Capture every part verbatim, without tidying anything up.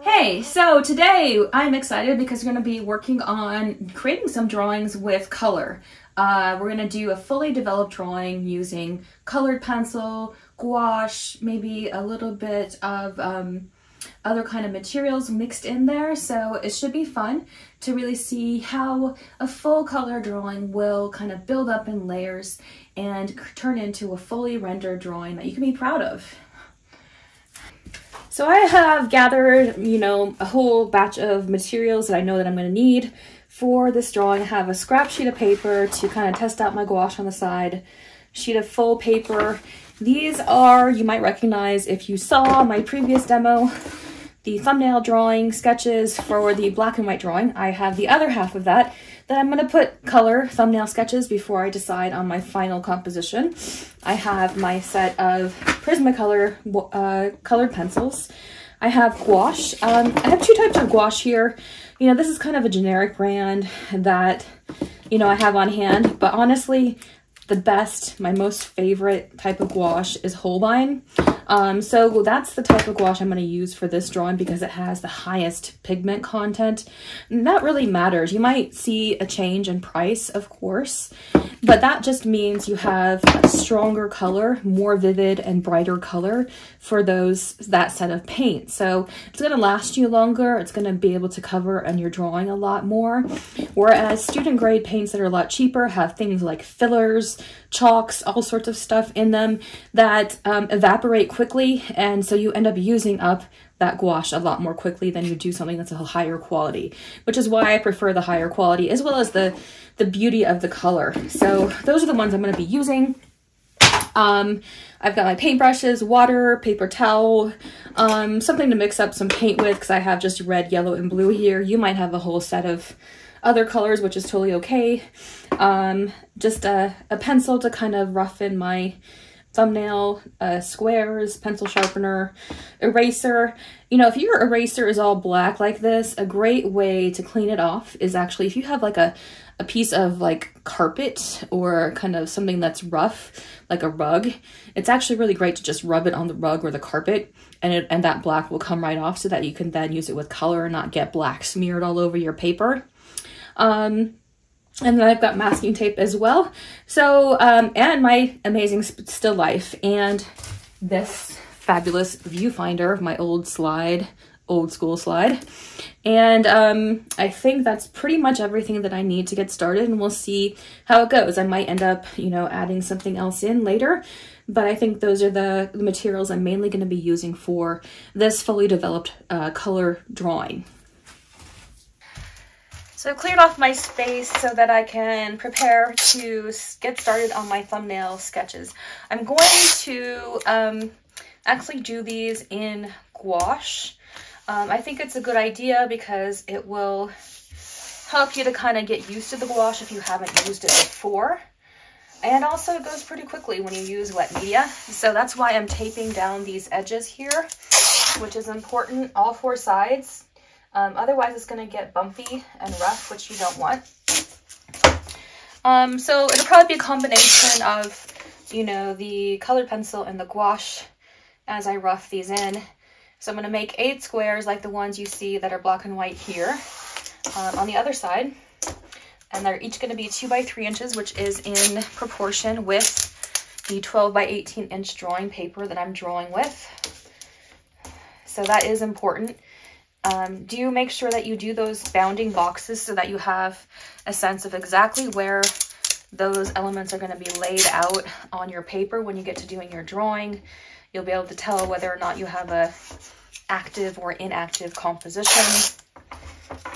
Hey, so today I'm excited because we're going to be working on creating some drawings with color. Uh, we're going to do a fully developed drawing using colored pencil, gouache, maybe a little bit of um, other kind of materials mixed in there. So it should be fun to really see how a full color drawing will kind of build up in layers and turn into a fully rendered drawing that you can be proud of. So I have gathered, you know, a whole batch of materials that I know that I'm going to need for this drawing. I have a scrap sheet of paper to kind of test out my gouache on the side, sheet of full paper. These are, you might recognize if you saw my previous demo, the thumbnail drawing sketches for the black and white drawing. I have the other half of that that I'm going to put color thumbnail sketches before I decide on my final composition. I have my set of Prismacolor uh, colored pencils. I have gouache. Um, I have two types of gouache here. You know, this is kind of a generic brand that, you know, I have on hand, but honestly, the best, my most favorite type of gouache is Holbein. Um, so that's the type of gouache I'm going to use for this drawing because it has the highest pigment content. And that really matters. You might see a change in price, of course, but that just means you have stronger color, more vivid and brighter color for those that set of paint. So it's going to last you longer. It's going to be able to cover on your drawing a lot more. Whereas student grade paints that are a lot cheaper have things like fillers, chalks, all sorts of stuff in them that um, evaporate quickly, and so you end up using up that gouache a lot more quickly than you do something that's a higher quality, which is why I prefer the higher quality as well as the the beauty of the color. So those are the ones I'm going to be using. Um, I've got my paintbrushes, water, paper towel, um, something to mix up some paint with because I have just red, yellow, and blue here. You might have a whole set of other colors, which is totally okay. Um, just a, a pencil to kind of roughen my thumbnail, uh, squares, pencil sharpener, eraser. You know, if your eraser is all black like this, a great way to clean it off is actually if you have like a, a piece of like carpet or kind of something that's rough, like a rug, it's actually really great to just rub it on the rug or the carpet, and it, and that black will come right off so that you can then use it with color and not get black smeared all over your paper. Um, and then I've got masking tape as well. So, um, and my amazing still life and this fabulous viewfinder, my old slide, old school slide. And, um, I think that's pretty much everything that I need to get started, and we'll see how it goes. I might end up, you know, adding something else in later, but I think those are the materials I'm mainly going to be using for this fully developed, uh, color drawing. So I've cleared off my space so that I can prepare to get started on my thumbnail sketches. I'm going to um, actually do these in gouache. Um, I think it's a good idea because it will help you to kind of get used to the gouache if you haven't used it before. And also it goes pretty quickly when you use wet media. So that's why I'm taping down these edges here, which is important, all four sides. Um, otherwise, it's going to get bumpy and rough, which you don't want. Um, so it'll probably be a combination of, you know, the colored pencil and the gouache as I rough these in. So I'm going to make eight squares like the ones you see that are black and white here um, on the other side. And they're each going to be two by three inches, which is in proportion with the twelve by eighteen inch drawing paper that I'm drawing with. So that is important. Um, do make sure that you do those bounding boxes so that you have a sense of exactly where those elements are going to be laid out on your paper. When you get to doing your drawing, you'll be able to tell whether or not you have a active or inactive composition.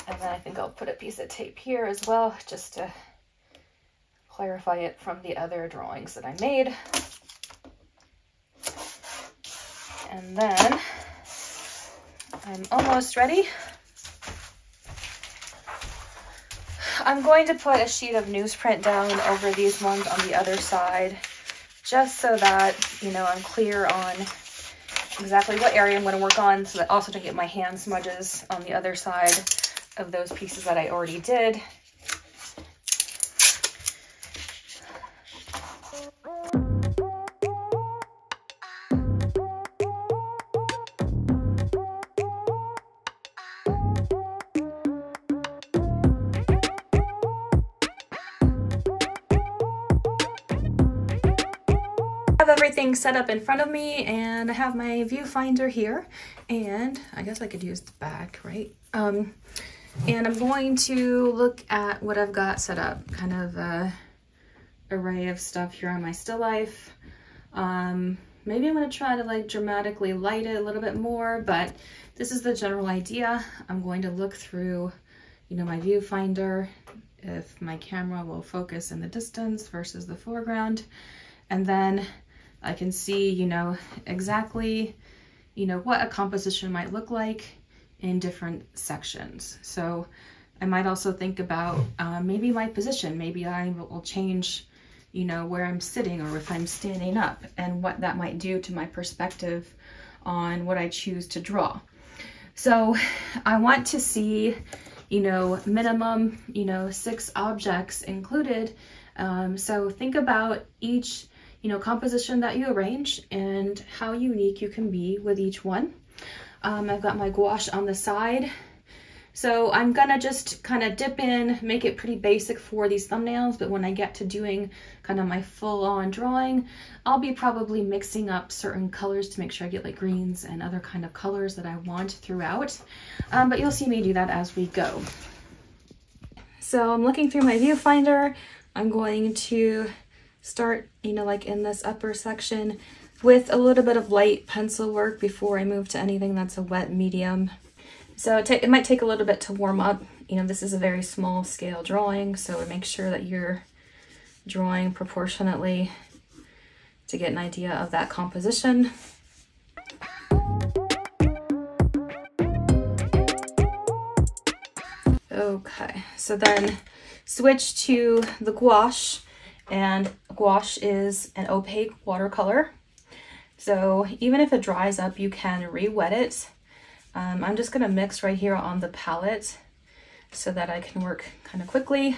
And then I think I'll put a piece of tape here as well, just to clarify it from the other drawings that I made. And then I'm almost ready. I'm going to put a sheet of newsprint down over these ones on the other side, just so that, you know, I'm clear on exactly what area I'm going to work on, so that also don't get my hand smudges on the other side of those pieces that I already did. everything set up in front of me, and I have my viewfinder here, and I guess I could use the back, right? Um, and I'm going to look at what I've got set up, kind of a array of stuff here on my still life. Um, maybe I'm gonna try to like dramatically light it a little bit more, but this is the general idea. I'm going to look through, you know, my viewfinder, if my camera will focus in the distance versus the foreground. And then I can see, you know, exactly, you know, what a composition might look like in different sections. So I might also think about uh, maybe my position. Maybe I will change, you know, where I'm sitting or if I'm standing up and what that might do to my perspective on what I choose to draw. So I want to see, you know, minimum, you know, six objects included. Um, so think about each, you know, composition that you arrange and how unique you can be with each one. Um, I've got my gouache on the side. So I'm gonna just kind of dip in, make it pretty basic for these thumbnails, but when I get to doing kind of my full-on drawing, I'll be probably mixing up certain colors to make sure I get like greens and other kind of colors that I want throughout. Um, but you'll see me do that as we go. So I'm looking through my viewfinder. I'm going to start, you know, like in this upper section with a little bit of light pencil work before I move to anything that's a wet medium. So it, it might take a little bit to warm up. You know, this is a very small scale drawing, so make sure that you're drawing proportionately to get an idea of that composition. Okay, so then switch to the gouache, and gouache is an opaque watercolor. So even if it dries up, you can re-wet it. Um, I'm just gonna mix right here on the palette so that I can work kind of quickly.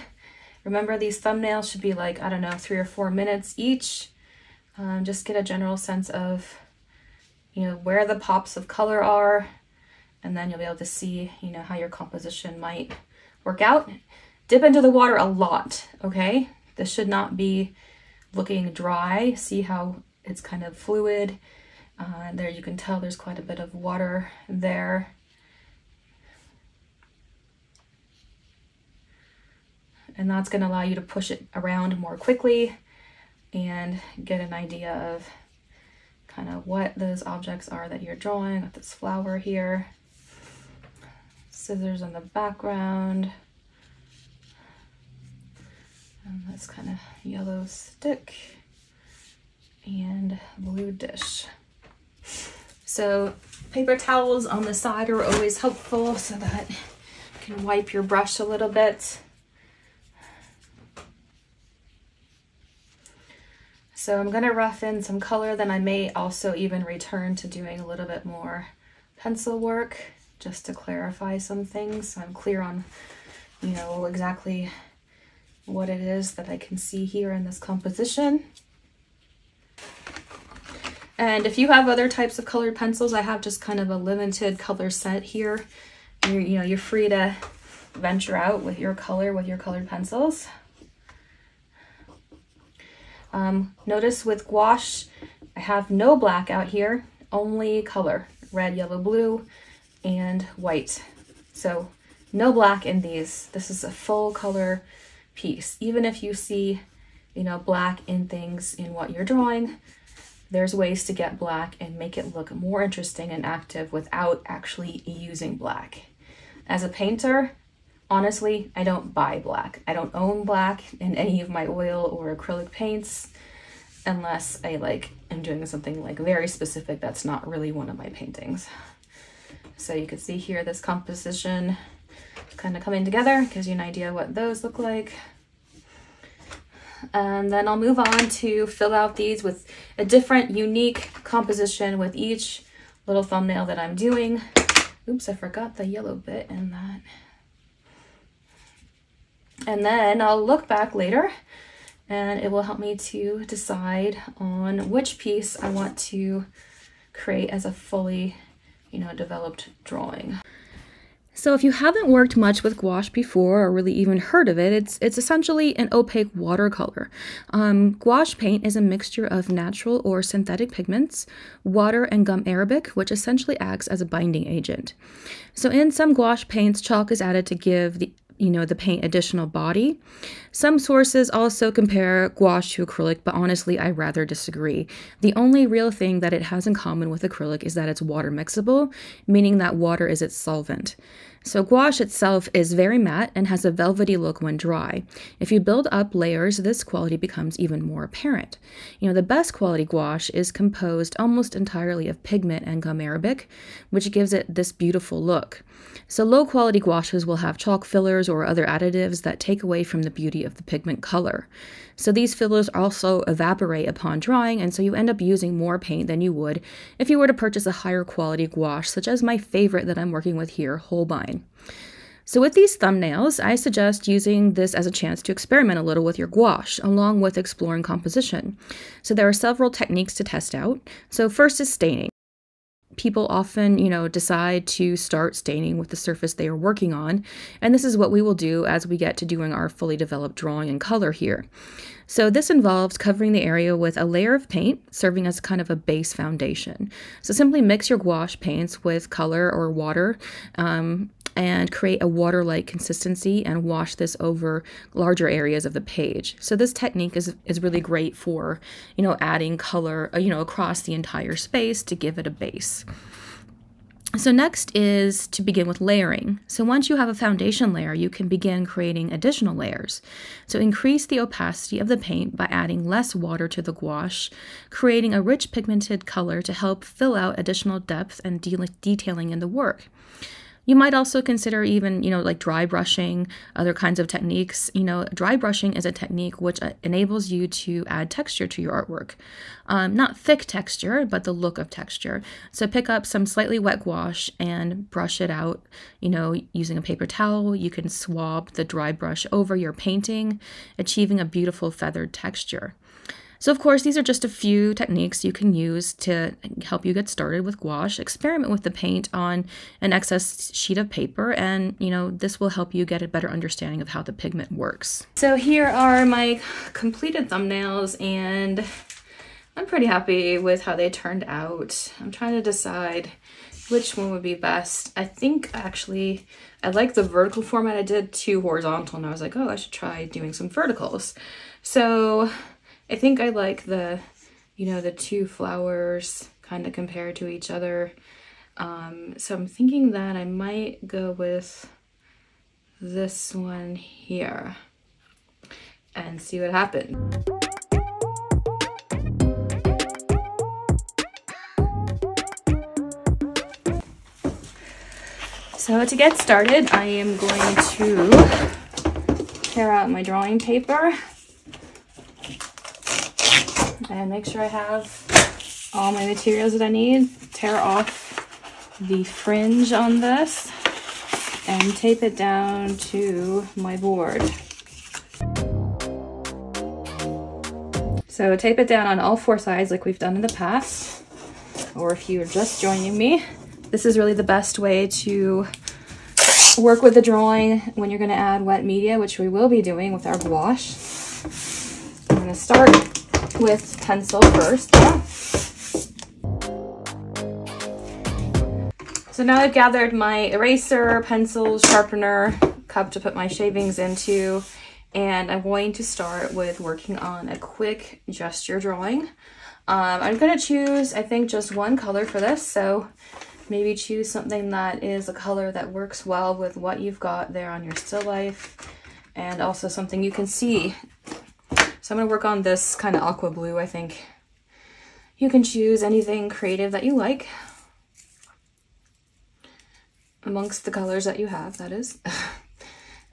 Remember, these thumbnails should be like, I don't know, three or four minutes each. Um, just get a general sense of, you know, where the pops of color are, and then you'll be able to see, you know, how your composition might work out. Dip into the water a lot, okay? This should not be looking dry. See how it's kind of fluid. Uh, there you can tell there's quite a bit of water there. And that's going to allow you to push it around more quickly and get an idea of kind of what those objects are that you're drawing. Got this flower here, scissors in the background, and this kind of yellow stick and blue dish. So paper towels on the side are always helpful so that you can wipe your brush a little bit. So I'm gonna rough in some color, then I may also even return to doing a little bit more pencil work just to clarify some things. So I'm clear on, you know, exactly what it is that I can see here in this composition. And if you have other types of colored pencils, I have just kind of a limited color set here. You're, you know, you're free to venture out with your color, with your colored pencils. Um, notice with gouache, I have no black out here, only color, red, yellow, blue, and white. So no black in these. This is a full color piece. Even if you see, you know, black in things in what you're drawing, there's ways to get black and make it look more interesting and active without actually using black. As a painter, honestly, I don't buy black. I don't own black in any of my oil or acrylic paints unless I like am doing something like very specific that's not really one of my paintings. So you can see here this composition kind of coming together, gives you an idea what those look like. And then I'll move on to fill out these with a different unique composition with each little thumbnail that I'm doing. Oops, I forgot the yellow bit in that. And then I'll look back later and it will help me to decide on which piece I want to create as a fully, you know, developed drawing. So if you haven't worked much with gouache before or really even heard of it, it's, it's essentially an opaque watercolor. Um, gouache paint is a mixture of natural or synthetic pigments, water and gum arabic, which essentially acts as a binding agent. So in some gouache paints, chalk is added to give the you know, the paint additional body. Some sources also compare gouache to acrylic, but honestly, I rather disagree. The only real thing that it has in common with acrylic is that it's water mixable, meaning that water is its solvent. So gouache itself is very matte and has a velvety look when dry. If you build up layers, this quality becomes even more apparent. You know, the best quality gouache is composed almost entirely of pigment and gum arabic, which gives it this beautiful look. So low quality gouaches will have chalk fillers or other additives that take away from the beauty of the pigment color. So these fillers also evaporate upon drying, and so you end up using more paint than you would if you were to purchase a higher quality gouache, such as my favorite that I'm working with here, Holbein. So with these thumbnails, I suggest using this as a chance to experiment a little with your gouache, along with exploring composition. So there are several techniques to test out. So first is staining. People often, you know, decide to start staining with the surface they are working on, and this is what we will do as we get to doing our fully developed drawing and color here. So this involves covering the area with a layer of paint, serving as kind of a base foundation. So simply mix your gouache paints with color or water, um, and create a water-like consistency and wash this over larger areas of the page. So this technique is, is really great for, you know, adding color, you know, across the entire space to give it a base. So next is to begin with layering. So once you have a foundation layer, you can begin creating additional layers. So increase the opacity of the paint by adding less water to the gouache, creating a rich pigmented color to help fill out additional depth and de- detailing in the work. You might also consider even, you know, like dry brushing, other kinds of techniques. You know, dry brushing is a technique which enables you to add texture to your artwork. Um, not thick texture, but the look of texture. So pick up some slightly wet gouache and brush it out, you know, using a paper towel. You can swab the dry brush over your painting, achieving a beautiful feathered texture. So of course, these are just a few techniques you can use to help you get started with gouache. Experiment with the paint on an excess sheet of paper, and you know, this will help you get a better understanding of how the pigment works. So here are my completed thumbnails, and I'm pretty happy with how they turned out. I'm trying to decide which one would be best. I think actually I like the vertical format. I did two horizontal and I was like, oh, I should try doing some verticals. So I think I like the, you know, the two flowers kind of compared to each other. Um, so I'm thinking that I might go with this one here and see what happens. So to get started, I am going to tear out my drawing paper and make sure I have all my materials that I need. Tear off the fringe on this and tape it down to my board. So tape it down on all four sides like we've done in the past, or if you're just joining me, this is really the best way to work with the drawing when you're going to add wet media, which we will be doing with our gouache. I'm going to start with pencil first. Yeah. So now I've gathered my eraser, pencil, sharpener, cup to put my shavings into, and I'm going to start with working on a quick gesture drawing. Um, I'm going to choose, I think, just one color for this, so maybe choose something that is a color that works well with what you've got there on your still life, and also something you can see. So I'm going to work on this kind of aqua blue, I think. You can choose anything creative that you like amongst the colors that you have, that is.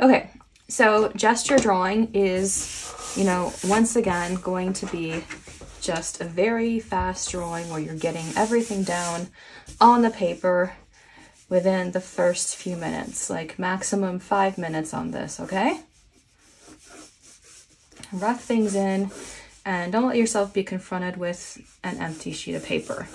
Okay, so gesture drawing is, you know, once again going to be just a very fast drawing where you're getting everything down on the paper within the first few minutes, like maximum five minutes on this, okay? Rough things in, and don't let yourself be confronted with an empty sheet of paper.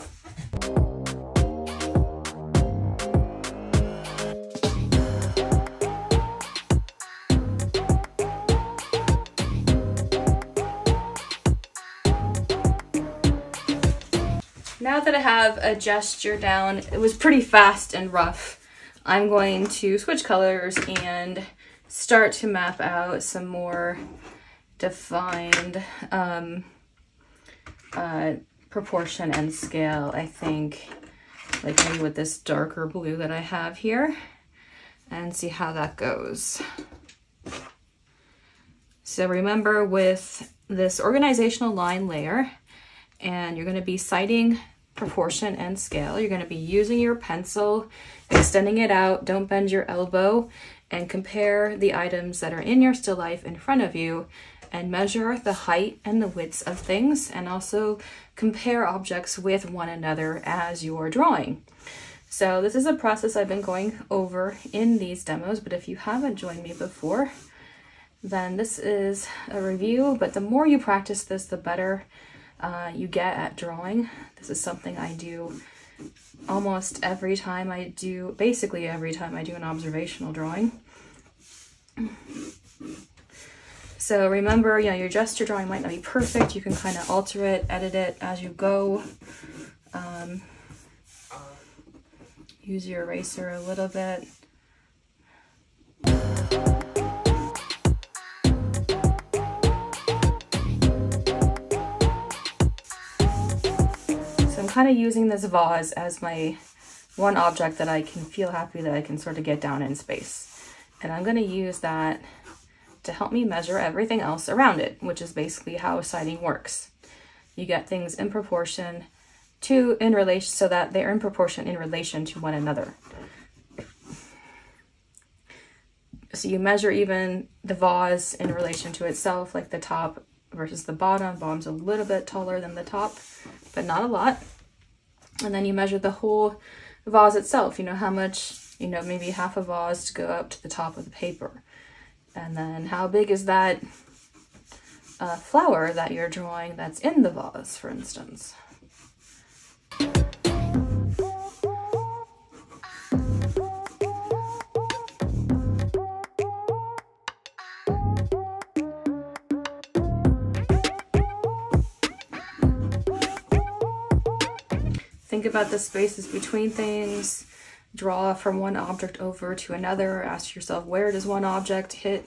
Now that I have a gesture down, it was pretty fast and rough, I'm going to switch colors and start to map out some more defined um, uh, proportion and scale, I think, like maybe with this darker blue that I have here, and see how that goes. So remember, with this organizational line layer, and you're going to be citing proportion and scale, you're going to be using your pencil, extending it out, don't bend your elbow, and compare the items that are in your still life in front of you and measure the height and the widths of things, and also compare objects with one another as you're drawing. So this is a process I've been going over in these demos, but if you haven't joined me before, then this is a review. But the more you practice this, the better uh, you get at drawing. This is something I do almost every time I do, basically every time I do an observational drawing. So remember, you know, your gesture drawing might not be perfect. You can kind of alter it, edit it as you go. Um, use your eraser a little bit. So I'm kind of using this vase as my one object that I can feel happy that I can sort of get down in space. And I'm going to use that to help me measure everything else around it, which is basically how citing works. You get things in proportion to, in relation, so that they're in proportion in relation to one another. So you measure even the vase in relation to itself, like the top versus the bottom. Bottom's a little bit taller than the top, but not a lot. And then you measure the whole vase itself, you know, how much, you know, maybe half a vase to go up to the top of the paper. And then how big is that uh, flower that you're drawing that's in the vase, for instance. Think about the spaces between things. Draw from one object over to another. Ask yourself, where does one object hit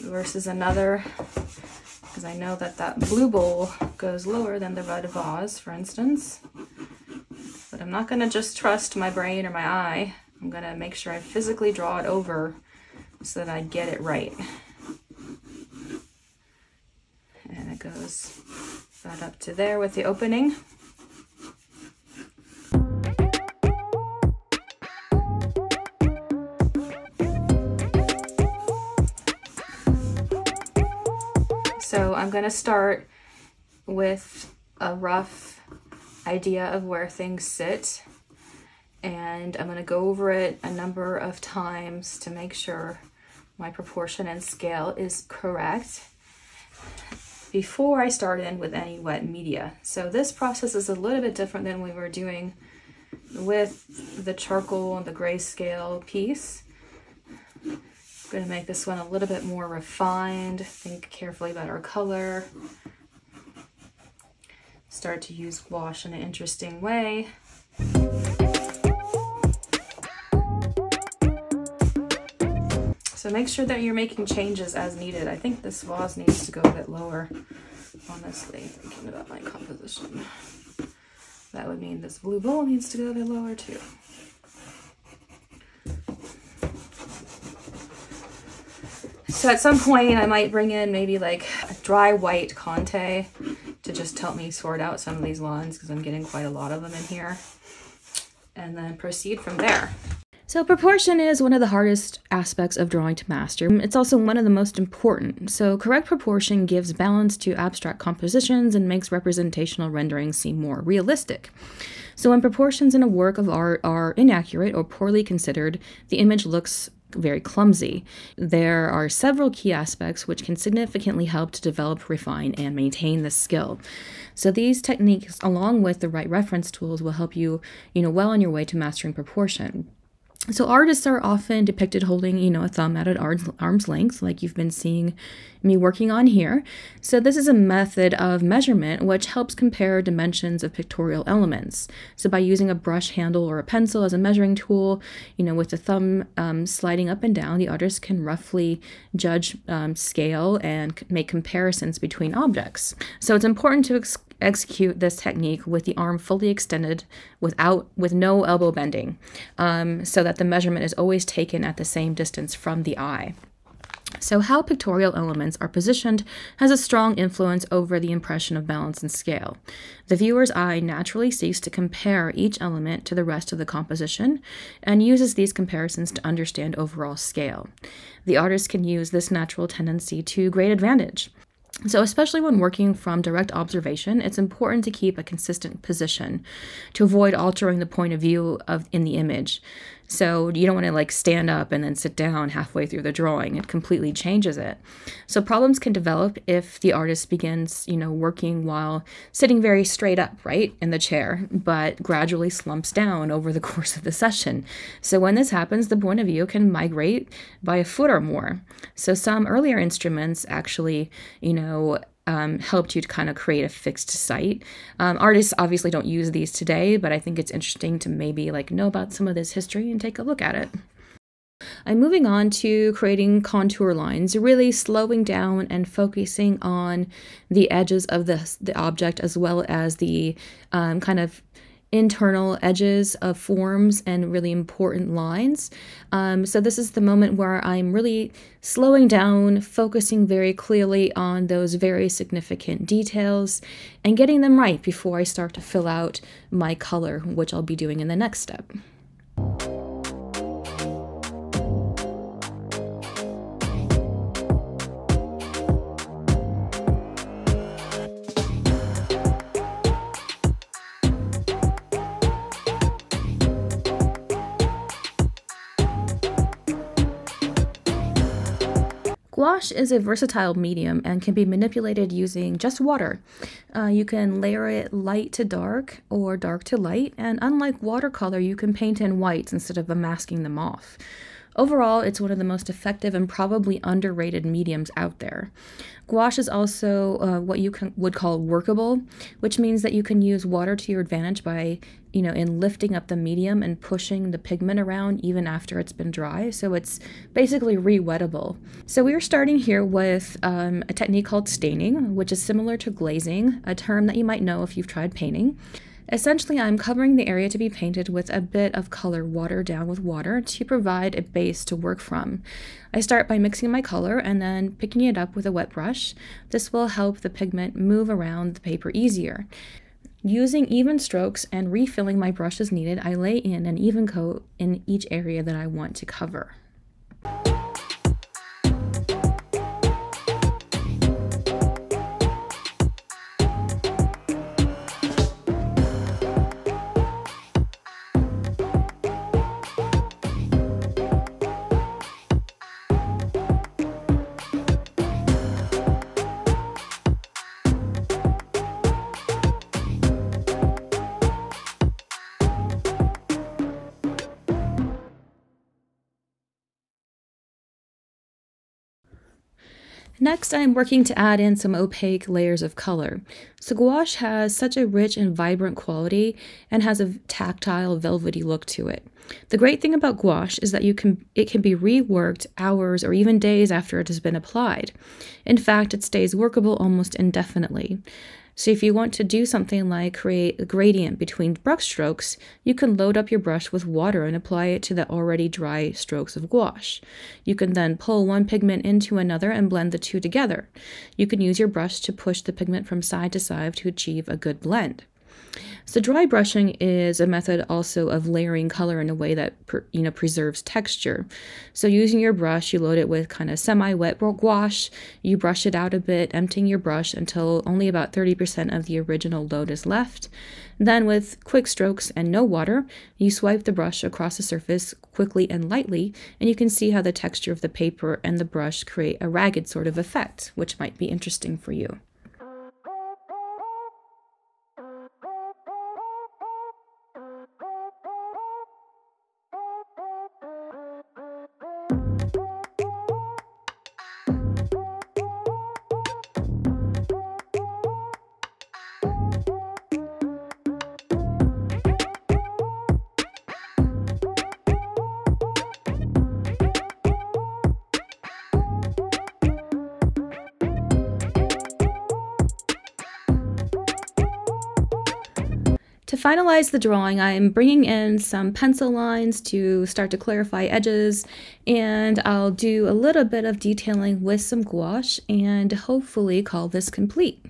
versus another? Because I know that that blue bowl goes lower than the red vase, for instance. But I'm not going to just trust my brain or my eye. I'm going to make sure I physically draw it over so that I get it right. And it goes about up to there with the opening. So I'm going to start with a rough idea of where things sit, and I'm going to go over it a number of times to make sure my proportion and scale is correct before I start in with any wet media. So this process is a little bit different than we were doing with the charcoal and the grayscale piece. Going to make this one a little bit more refined. Think carefully about our color. Start to use gouache in an interesting way. So make sure that you're making changes as needed. I think this vase needs to go a bit lower, honestly, thinking about my composition. That would mean this blue bowl needs to go a bit lower too. So at some point I might bring in maybe like a dry white Conte to just help me sort out some of these lines, because I'm getting quite a lot of them in here, and then proceed from there. So proportion is one of the hardest aspects of drawing to master. It's also one of the most important. So correct proportion gives balance to abstract compositions and makes representational renderings seem more realistic. So when proportions in a work of art are inaccurate or poorly considered, the image looks very clumsy. There are several key aspects which can significantly help to develop, refine, and maintain this skill. So these techniques, along with the right reference tools, will help you, you know, well on your way to mastering proportion. So artists are often depicted holding, you know, a thumb out at arm's length, like you've been seeing me working on here. So this is a method of measurement which helps compare dimensions of pictorial elements. So by using a brush handle or a pencil as a measuring tool, you know, with the thumb um, sliding up and down, the artist can roughly judge um, scale and make comparisons between objects. So it's important to ex execute this technique with the arm fully extended without with no elbow bending, um, so that the measurement is always taken at the same distance from the eye. So how pictorial elements are positioned has a strong influence over the impression of balance and scale. The viewer's eye naturally seeks to compare each element to the rest of the composition and uses these comparisons to understand overall scale. The artist can use this natural tendency to great advantage. So especially when working from direct observation, it's important to keep a consistent position to avoid altering the point of view of in the image. So you don't want to like stand up and then sit down halfway through the drawing. It completely changes it. So problems can develop if the artist begins, you know, working while sitting very straight up, right, in the chair, but gradually slumps down over the course of the session. So when this happens, the point of view can migrate by a foot or more. So some earlier instruments actually, you know, Um, helped you to kind of create a fixed site. Um, artists obviously don't use these today, but I think it's interesting to maybe like know about some of this history and take a look at it. I'm moving on to creating contour lines, really slowing down and focusing on the edges of the, the object as well as the um, kind of internal edges of forms and really important lines. Um, so this is the moment where I'm really slowing down, focusing very clearly on those very significant details and getting them right before I start to fill out my color, which I'll be doing in the next step. Gouache is a versatile medium and can be manipulated using just water. Uh, you can layer it light to dark or dark to light, and unlike watercolor, you can paint in whites instead of masking them off. Overall, it's one of the most effective and probably underrated mediums out there. Gouache is also uh, what you can, would call workable, which means that you can use water to your advantage by, you know, in lifting up the medium and pushing the pigment around even after it's been dry. So it's basically re-wettable. So we are starting here with um, a technique called staining, which is similar to glazing, a term that you might know if you've tried painting. Essentially, I'm covering the area to be painted with a bit of color watered down with water to provide a base to work from. I start by mixing my color and then picking it up with a wet brush. This will help the pigment move around the paper easier. Using even strokes and refilling my brush as needed, I lay in an even coat in each area that I want to cover. Next, I'm working to add in some opaque layers of color. So gouache has such a rich and vibrant quality and has a tactile, velvety look to it. The great thing about gouache is that you can it can be reworked hours or even days after it has been applied. In fact, it stays workable almost indefinitely. So if you want to do something like create a gradient between brush strokes, you can load up your brush with water and apply it to the already dry strokes of gouache. You can then pull one pigment into another and blend the two together. You can use your brush to push the pigment from side to side to achieve a good blend. So dry brushing is a method also of layering color in a way that, you know, preserves texture. So using your brush, you load it with kind of semi-wet gouache, you brush it out a bit, emptying your brush until only about thirty percent of the original load is left. Then with quick strokes and no water, you swipe the brush across the surface quickly and lightly, and you can see how the texture of the paper and the brush create a ragged sort of effect, which might be interesting for you. To finalize the drawing, I'm bringing in some pencil lines to start to clarify edges, and I'll do a little bit of detailing with some gouache and hopefully call this complete.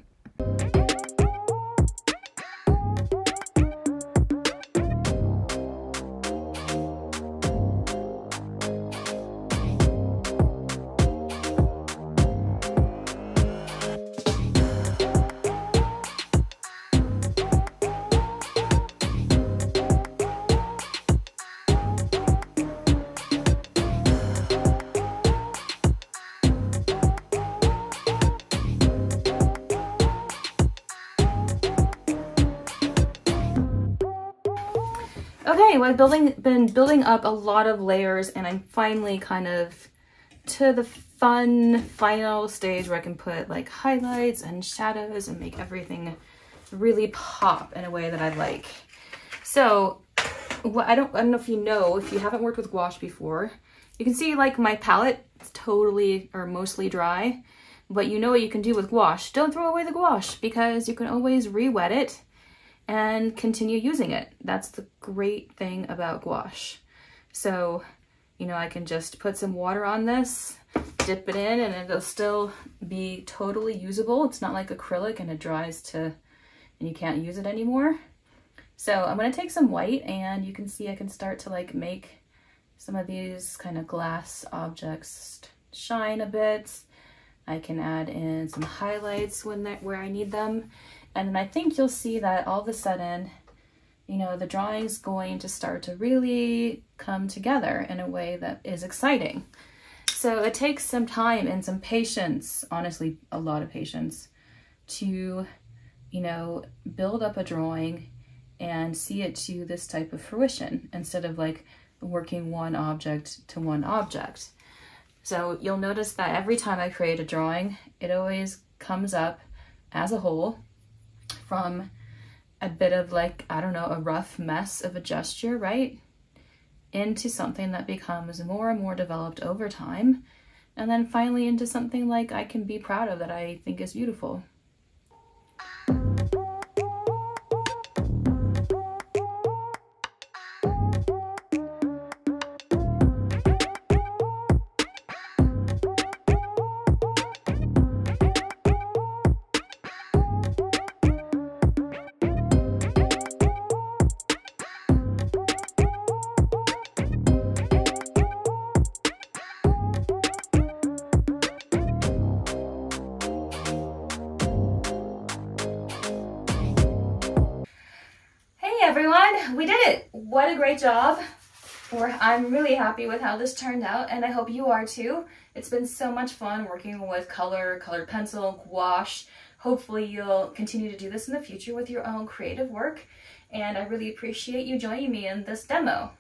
Okay, well, I've building, been building up a lot of layers, and I'm finally kind of to the fun final stage where I can put like highlights and shadows and make everything really pop in a way that I like. So what I don't I don't know if you know, if you haven't worked with gouache before, you can see like my palette is totally or mostly dry, but you know what you can do with gouache. Don't throw away the gouache, because you can always re-wet it and continue using it. That's the great thing about gouache. So, you know, I can just put some water on this, dip it in, and it'll still be totally usable. It's not like acrylic and it dries to, and you can't use it anymore. So I'm gonna take some white, and you can see I can start to like make some of these kind of glass objects shine a bit. I can add in some highlights when that, where I need them. And then I think you'll see that all of a sudden, you know, the drawing's going to start to really come together in a way that is exciting. So it takes some time and some patience, honestly, a lot of patience, to, you know, build up a drawing and see it to this type of fruition, instead of like working one object to one object. So you'll notice that every time I create a drawing, it always comes up as a whole, from a bit of like, I don't know, a rough mess of a gesture, right? Into something that becomes more and more developed over time. And then finally into something like I can be proud of, that I think is beautiful. Everyone, we did it. What a great job. We're, I'm really happy with how this turned out, and I hope you are too. It's been so much fun working with color, colored pencil, gouache. Hopefully you'll continue to do this in the future with your own creative work, and I really appreciate you joining me in this demo.